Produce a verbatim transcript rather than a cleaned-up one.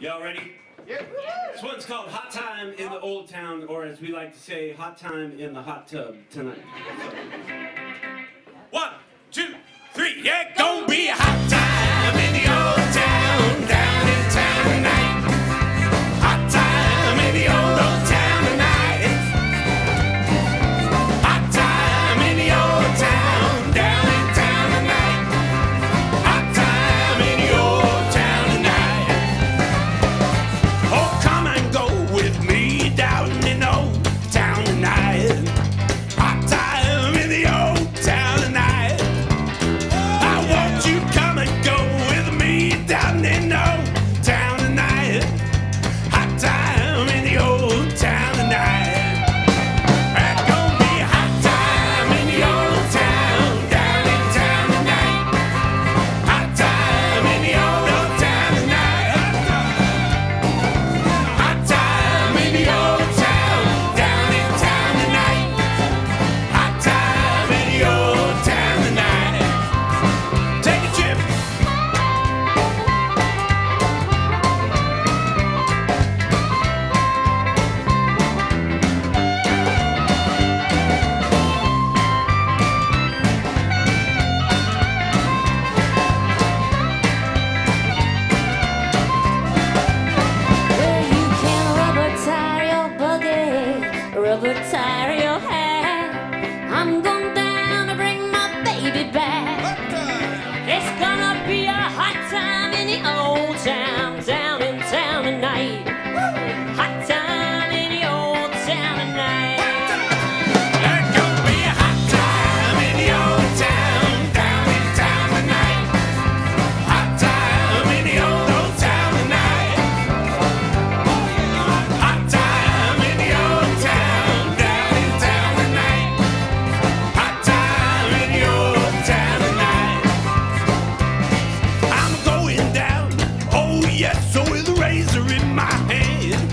Y'all ready? Yeah. This one's called Hot Time in the Old Town, or as we like to say, Hot Time in the Hot Tub Tonight. One, two, three. Yeah, gonna be a hot time in the old town, down in town tonight. Hot time in the old, old town tonight. Hot time in the old town, down in town tonight. Hot time in the old town tonight. Oh, come and go with me down in the old town tonight. Hot time in the old town tonight. I want you to come and go with me down in the old town tonight. Hot time in the old town tonight. It's gonna be a hot time in the old town, down in town tonight. Hot time in the old, old town tonight. Hot time in the old town, down in town tonight. Hot time in the old town tonight. Take a trip. Well, you can rubber tie your buggy, rubber tie your hat. I'm going down to bring my baby back. It's gonna be a hot time in the old town, down in town tonight. Hot time in the old town tonight. It's gonna be a hot time in the old town, down in town tonight. Hot time in the old, old town tonight. Hot time in the old town, down in town tonight. Hot time in the old town tonight. I'm going down, oh yes, so with a razor in my hand.